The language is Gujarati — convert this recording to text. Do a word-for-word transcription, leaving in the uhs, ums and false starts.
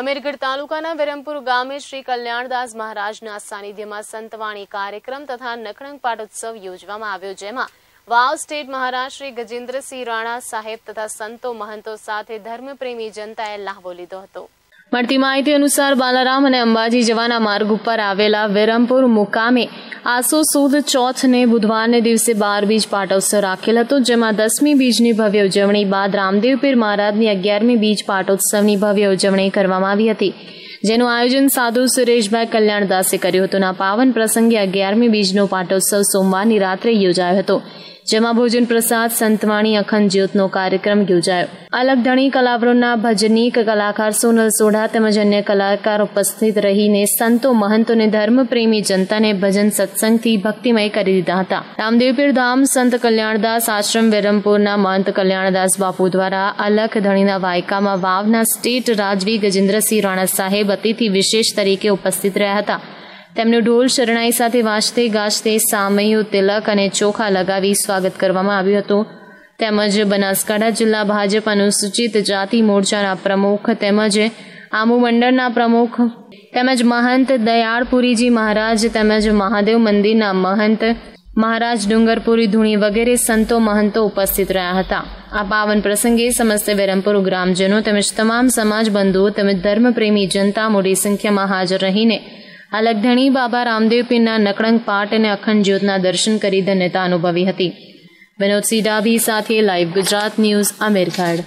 अमीरगढ़ तालुकाना विरमपुर गामे श्री कल्याणदास महाराजना सानिध्यमां संतवाणी कार्यक्रम तथा नकळंग पाटोत्सव योजवामां आव्यो, जेमां वाव स्टेट महाराज श्री गजेन्द्र सिरवाणा साहेब तथा संतो महंतो साथे धर्मप्रेमी जनताए लाभो लीधो हतो। મળતી માહિતી અનુસાર બાલારામ અને અંબાજી જવાના માર્ગ ઉપર આવેલા વિરમપુર મુકામે આસો સુદ ચોથને બુધવારને દિવસે બાર બીજ પાટોત્સવ રાખેલ હતો, જેમાં દસમી બીજની ભવ્ય ઉજવણી બાદ રામદેવ પીર મહારાજની અગિયારમી બીજ પાટોત્સવની ભવ્ય ઉજવણી કરવામાં આવી હતી, જેનું આયોજન સાધુ સુરેશભાઈ કલ્યાણદાસે કર્યું હતું. આ પાવન પ્રસંગે અગિયારમી બીજનો પાટોત્સવ સોમવારની રાત્રે યોજાયો હતો, જેમાં ભોજન પ્રસાદ સંતવાણી અખંડ જ્યોતનો કાર્યક્રમ યોજાયો. અલખ ધણી કલાવરોના ભજનીક કલાકાર સોનલ સોઢા તેમજ અન્ય કલાકાર ઉપસ્થિત રહીને સંતો મહંતોને ધર્મપ્રેમી જનતાને ભજન સત્સંગથી ભક્તિમય કરી દીધા હતા. રામદેવપીર ધામ સંત કલ્યાણદાસ આશ્રમ વિરમપુરના મહંત કલ્યાણદાસ બાપુ દ્વારા અલખ ધણીના વાયકામાં વાવના સ્ટેટ રાજવી ગજેન્દ્રસિંહ રાણા સાહેબ અતિથિ વિશેષ તરીકે ઉપસ્થિત રહ્યા હતા. તેમનો ઢોલ શરણાઈ સાથે વાજતે ગાજતે સામૈયું તિલક અને ચોખા લગાવી સ્વાગત કરવામાં આવ્યું હતું. તેમજ બનાસકાંઠા જિલ્લા ભાજપ અનુસૂચિત જાતિ મોરચાના પ્રમુખ તેમજ આમુ મંડળના પ્રમુખ તેમજ મહંત દયાળપુરીજી મહારાજ તેમજ મહાદેવ મંદિરના મહંત મહારાજ ડુંગરપુરી ધૂણી વગેરે સંતો મહંતો ઉપસ્થિત રહ્યા હતા. આ પાવન પ્રસંગે સમસ્ત વિરમપુર ગ્રામજનો તેમજ તમામ સમાજ બંધુઓ તેમજ ધર્મપ્રેમી જનતા મોટી સંખ્યામાં હાજર રહીને અલખ ધણી બાબા રામદેવ પીરના નકળંગ પાઠ અને અખંડ જ્યોતના દર્શન કરી ધન્યતા અનુભવી હતી. વિનોદ સીડાભી સાથે લાઈવ ગુજરાત ન્યૂઝ, અમીરગઢ.